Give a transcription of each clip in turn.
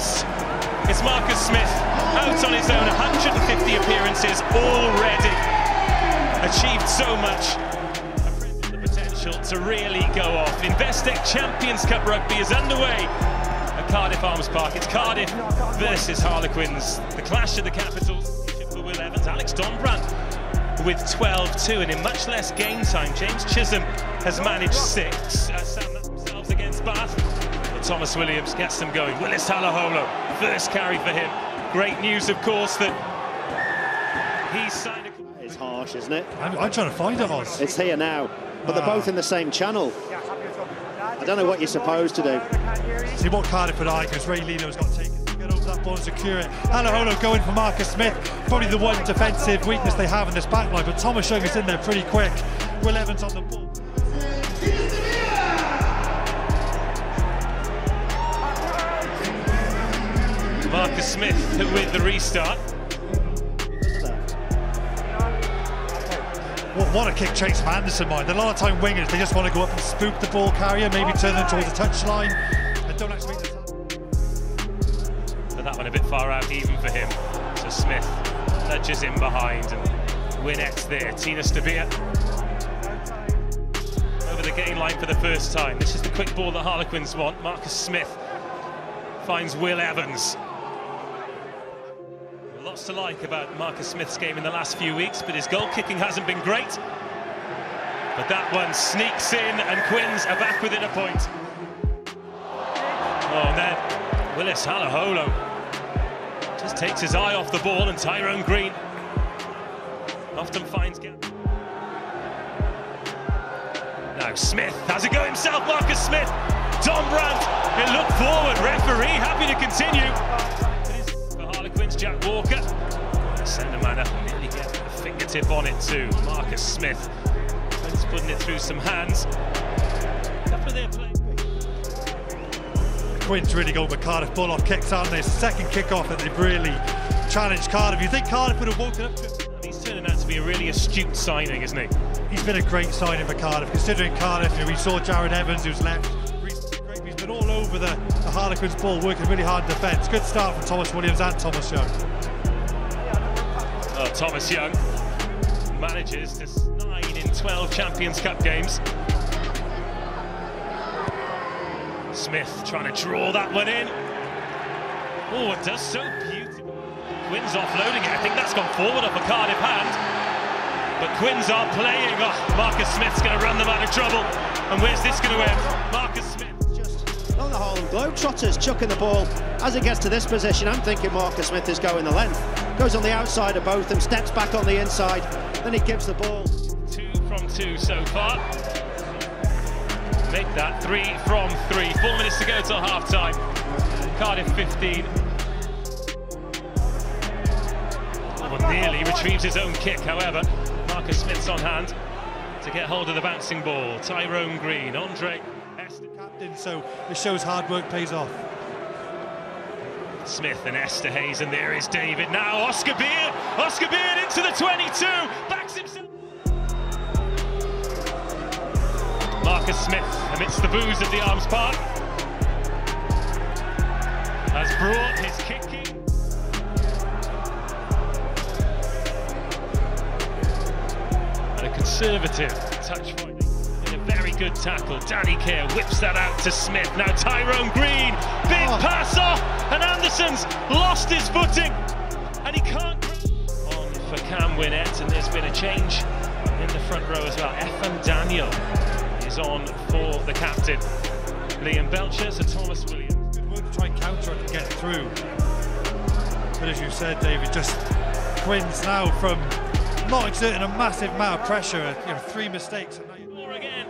Lewis. It's Marcus Smith out on his own, 150 appearances already. Achieved so much. The potential to really go off. Investec Champions Cup rugby is underway at Cardiff Arms Park. It's Cardiff versus Harlequins. The clash of the capitals for Will Evans. Alex Dombrandt with 12-2, and in much less game time, James Chisholm has managed 6. Sam themselves against Bath. Thomas Williams gets them going. Willis Halaholo, first carry for him. Great news, of course, that he's signed a... That is harsh, isn't it? I'm trying to find it, Oz. It's here now, but they're both in the same channel. I don't know what you're supposed to do. See what Cardiff would like, because Ray Lino's got taken. Get over that ball and secure it. Halaholo going for Marcus Smith. Probably the one defensive weakness they have in this back line, but Thomas Young is in there pretty quick. Will Evans on the ball. Marcus Smith with the restart. What a kick chase from Anderson, mind. A lot of time wingers, they just want to go up and spook the ball carrier, maybe turn them towards the touchline. And don't actually make the... But that one a bit far out even for him. So Smith nudges in behind and Winnett's there. Tina Stavia over the gain line for the first time. This is the quick ball that Harlequins want. Marcus Smith finds Will Evans. Lots to like about Marcus Smith's game in the last few weeks, but his goal kicking hasn't been great. But that one sneaks in, and Quins are back within a point. Oh, and then Willis Halaholo just takes his eye off the ball, and Tyrone Green often finds gaps. Now Smith has it go himself. Marcus Smith, Dombrandt, and look forward. Referee happy to continue. Jack Walker, the centre man up, nearly get a fingertip on it too. Marcus Smith, Quinn's putting it through some hands. After their play, Quinn's really going for Cardiff ball off kicks, aren't they? Second kickoff that they've really challenged Cardiff. You think Cardiff would have woken up to? He's turning out to be a really astute signing, isn't he? He's been a great signing for Cardiff, considering Cardiff. We saw Jared Evans, who's left. He's been all over the Harlequins ball, working really hard in defence. Good start from Thomas Williams and Thomas Young. Oh, Thomas Young manages to 9 in 12 Champions Cup games. Smith trying to draw that one in. Oh, it does so beautiful. Quinn's offloading it. I think that's gone forward off a Cardiff hand. But Quinn's are playing. Oh, Marcus Smith's going to run them out of trouble. And where's this going to end? Marcus Smith. The Harlem Globetrotters chucking the ball. As it gets to this position, I'm thinking Marcus Smith is going the length. Goes on the outside of both them, steps back on the inside, then he gives the ball. 2 from 2 so far. Make that 3 from 3. 4 minutes to go till half-time. Cardiff 15. Well, nearly retrieves his own kick, however. Marcus Smith's on hand to get hold of the bouncing ball. Tyrone Green, Andre... captain, so it shows hard work pays off. Smith and Esther Hayes, and there is David now. Oscar Beard, Oscar Beard into the 22, backs himself. Marcus Smith, amidst the boos of the Arms Park, has brought his kicking. And a conservative touch point. Very good tackle. Danny Care whips that out to Smith. Now Tyrone Green, big pass off, and Anderson's lost his footing, and he can't. On for Cam Winnett, and there's been a change in the front row as well. Evan Daniel is on for the captain. Liam Belchers and Thomas Williams. Good work to try and counter and get through. But as you said, David, just Quinn's now from not exerting a massive amount of pressure. You know, 3 mistakes. Again.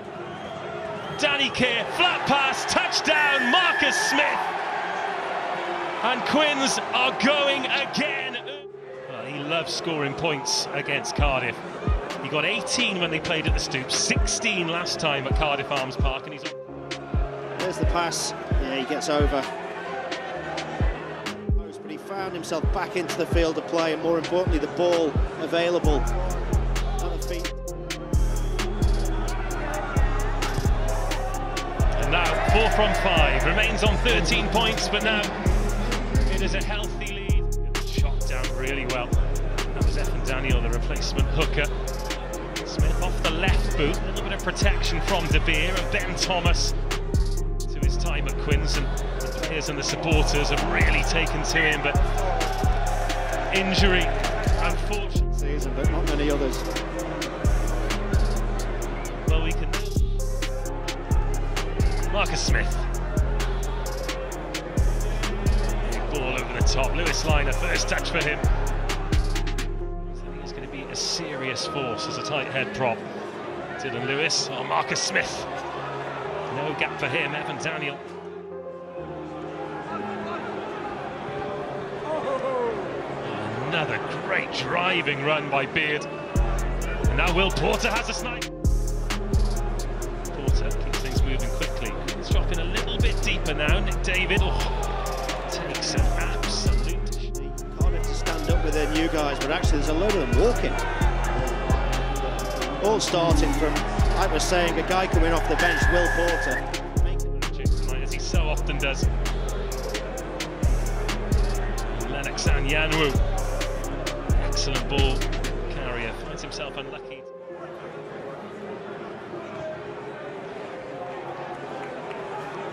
Danny Care, flat pass, touchdown, Marcus Smith. And Quins are going again. Well, he loves scoring points against Cardiff. He got 18 when they played at the Stoop, 16 last time at Cardiff Arms Park, and he's on. There's the pass. Yeah, he gets over. But he found himself back into the field of play, and more importantly, the ball available. Now 4 from 5, remains on 13 points, but now There's a healthy lead. Shot down really well. That was Evan Daniel, the replacement hooker. Smith off the left boot, a little bit of protection from De Beer, and Ben Thomas, to his time at Quins, and the players and the supporters have really taken to him, but injury, unfortunate season, but not many others. Well, we can. Marcus Smith. Big ball over the top. Lewis Liner, first touch for him. He's going to be a serious force as a tight head prop. Dylan Lewis. Oh, Marcus Smith. No gap for him. Evan Daniel. Another great driving run by Beard. And now Will Porter has a snipe. Porter keeps things moving quickly. He's dropping a little bit deeper now. Nick David takes an absolute. Cardiff to stand up with their new guys, but actually there's a load of them walking. All starting from, like we're saying, a guy coming off the bench, Will Porter. Making magic tonight, as he so often does. Lennox and Yanwu. Excellent ball carrier, finds himself unlucky.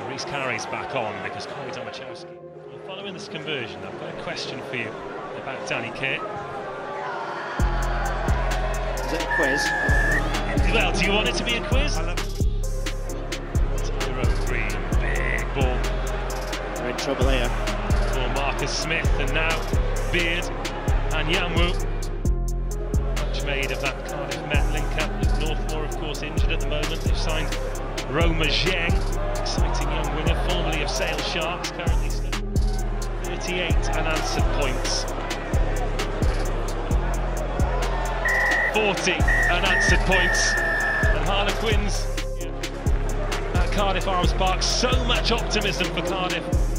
Reece Carey's back on because Koi Domachowski. Well, following this conversion, I've got a question for you about Danny Care. Is it a quiz? Well, do you want it to be a quiz? I love it. Tyrone Green, big ball. We're in trouble here. For Marcus Smith, and now Beard. And Yanwu, much made of that Cardiff Met link-up. Northmore, of course, injured at the moment. They've signed Roma Zheng, exciting young winner, formerly of Sale Sharks, currently still 38 unanswered points. 40 unanswered points. And Harlequins at Cardiff Arms Park. So much optimism for Cardiff.